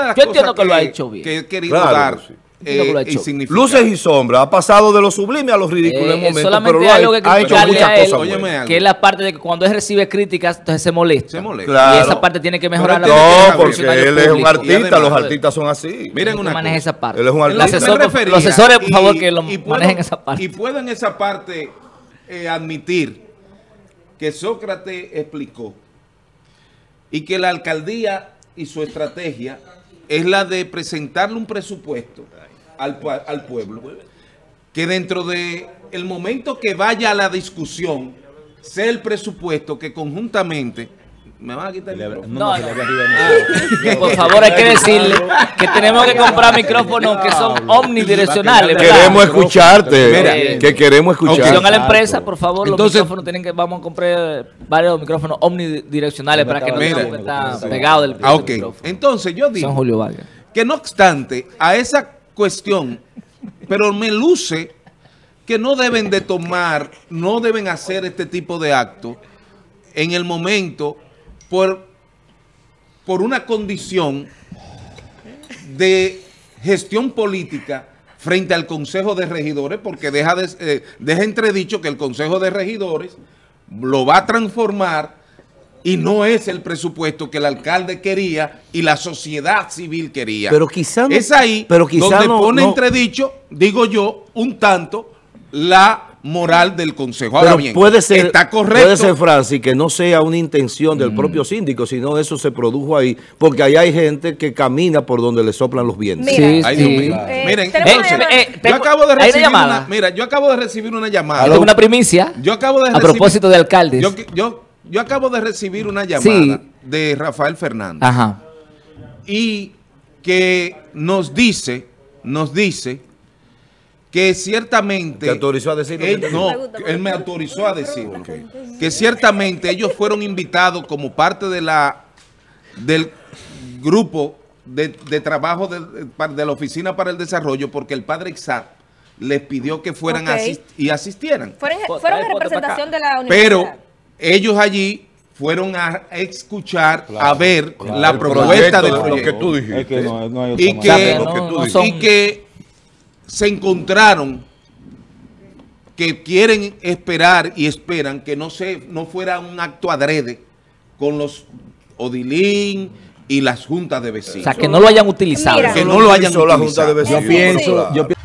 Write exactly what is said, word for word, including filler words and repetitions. una de las yo cosas entiendo que, que lo ha hecho bien. Que he querido claro, dar. Sí. Eh, y luces y sombras, ha pasado de lo sublime a lo ridículo eh, en momentos, solamente pero algo ha, que ha hecho muchas él, cosas buenas. Que es la parte de que cuando él recibe críticas, entonces se molesta. Se molesta. Claro. Y esa parte tiene que mejorar. No, la porque él es un artista, además, los artistas son así. Miren una maneja esa parte. Él es un artista. Asesor, refería, los asesores, por favor, que lo puedo, manejen esa parte. Y puedo en esa parte eh, admitir que Sócrates explicó y que la alcaldía y su estrategia es la de presentarle un presupuesto al, al pueblo, que dentro de el momento que vaya a la discusión, sea el presupuesto que conjuntamente... ¿Me van a quitar el micrófono? No, no, no. Por favor, hay que decirle que tenemos que comprar micrófonos que son omnidireccionales. Queremos escucharte. Mira, que queremos escucharte. Opción a la empresa, por favor, entonces, los micrófonos tienen que... Vamos a comprar varios micrófonos omnidireccionales para que no se está pegado del ah, okay. micrófono. Entonces, yo digo Julio Vargas. Que no obstante a esa cuestión, pero me luce que no deben de tomar, no deben hacer este tipo de actos en el momento... Por, por una condición de gestión política frente al Consejo de Regidores, porque deja, de, eh, deja entredicho que el Consejo de Regidores lo va a transformar y no es el presupuesto que el alcalde quería y la sociedad civil quería. Pero quizá no, es ahí pero quizá donde no, pone no. entredicho, digo yo, un tanto la... moral del consejo. Ahora pero bien, puede ser, está correcto. Puede ser, Francis, que no sea una intención del mm. propio síndico, sino eso se produjo ahí, porque ahí hay gente que camina por donde le soplan los vientos. Mira, sí, ay, sí. Dios, eh, miren, entonces, eh, eh, tengo, yo acabo de recibir una, una mira, yo acabo de recibir una llamada. Tengo una primicia. Yo acabo de recibir, a propósito de alcaldes. Yo, yo, yo acabo de recibir una llamada sí. de Rafael Fernández. Ajá. Y que nos dice, nos dice que ciertamente... ¿Te autorizó a decirlo? Él, no, él me autorizó a decirlo. Okay. Que ciertamente ellos fueron invitados como parte de la del grupo de, de trabajo de, de la Oficina para el Desarrollo, porque el padre Ixar les pidió que fueran okay. asist, y asistieran. Fueron, fueron a representación de la universidad. Pero ellos allí... fueron a escuchar, claro, a ver claro, la propuesta del proyecto. Lo que tú dijiste. Es que no, no hay y, que, no, que tú no son... y que se encontraron que quieren esperar y esperan que no, se, no fuera un acto adrede con los Odilín y las juntas de vecinos. O sea, que no lo hayan utilizado. Mira, que no lo hayan utilizado. La junta de vecinos. Yo pienso... Yo pienso